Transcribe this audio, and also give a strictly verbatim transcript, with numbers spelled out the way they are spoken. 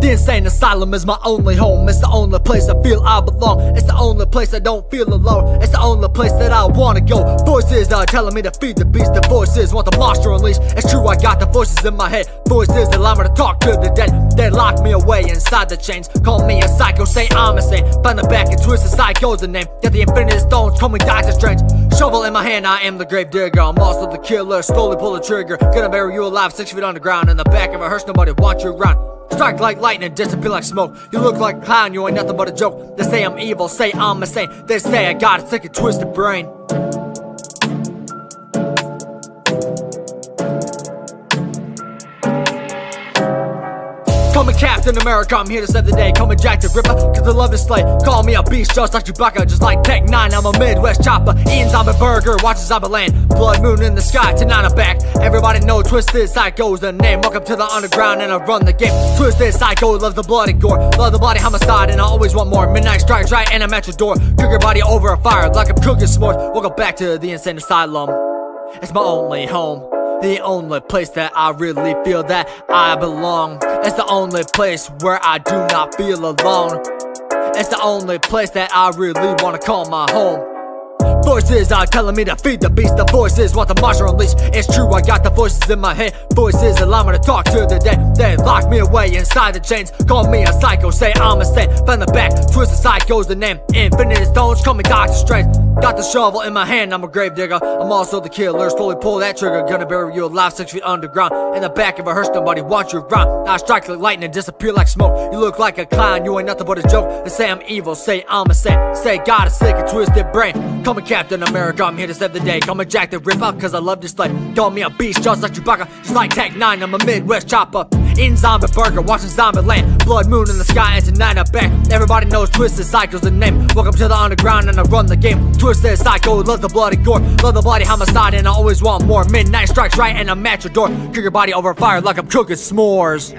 The insane asylum is my only home. It's the only place I feel I belong. It's the only place I don't feel alone. It's the only place that I wanna go. Voices are telling me to feed the beast. The voices want the monster unleashed. It's true, I got the voices in my head. Voices allow me to talk to the dead. They lock me away inside the chains. Call me a psycho, say I'm insane. Find the back and Twisted Psycho's the name. Got the infinity stones, call me Doctor Strange. Shovel in my hand, I am the grave digger. I'm also the killer, slowly pull the trigger. Gonna bury you alive, six feet underground. In the back of a hearse, nobody wants you around. Strike like lightning, disappear like smoke. You look like a clown, you ain't nothing but a joke. They say I'm evil, say I'm insane. They say I got a sick and twisted brain. Call me Captain America, I'm here to save the day. Call me Jack the Ripper, cause I love to slay. Call me a beast, just like Chewbacca, just like Tech N nine ne. I'm a Midwest chopper, eating Zombie Burger, watching Zombie Land. Blood moon in the sky, tonight I'm back. Everybody know Twisted Psycho's the name. Welcome to the underground and I run the game. Twisted Psycho, love the blood and gore. Love the bloody homicide and I always want more. Midnight strikes right and I'm at your door. Cook your body over a fire like I'm cooking s'mores. Welcome back to the insane asylum. It's my only home. The only place that I really feel that I belong. It's the only place where I do not feel alone. It's the only place that I really wanna call my home. Voices are telling me to feed the beast. The voices want the monster unleashed. It's true, I got the voices in my head. Voices allow me to talk to the dead. They lock me away inside the chains. Call me a psycho, say I'm insane. Find the back, Twisted Psycho's the name. Infinity stones, call me Doctor Strange. Got the shovel in my hand, I'm a grave digger. I'm also the killer, slowly pull that trigger. Gonna bury you alive, six feet underground. In the back of a hearse, nobody wants you around. I strike like lightning, disappear like smoke. You look like a clown, you ain't nothing but a joke. They say I'm evil, say I'm insane. Say God is sick and twisted brain. Call me Captain America, I'm here to save the day. Call me Jack the Ripper, cause I love this life. Call me a beast, just like Chewbacca, just like Tech N nine ne. I'm a Midwest chopper, eating Zombie Burger, watching Zombie Land. Blood moon in the sky, and tonight I'm back. Everybody knows Twisted Psycho's the name. Welcome to the underground and I run the game. Twisted Psycho, love the bloody gore. Love the bloody homicide and I always want more. Midnight strikes right and I'm at your door. Cook your body over fire like I'm cooking s'mores.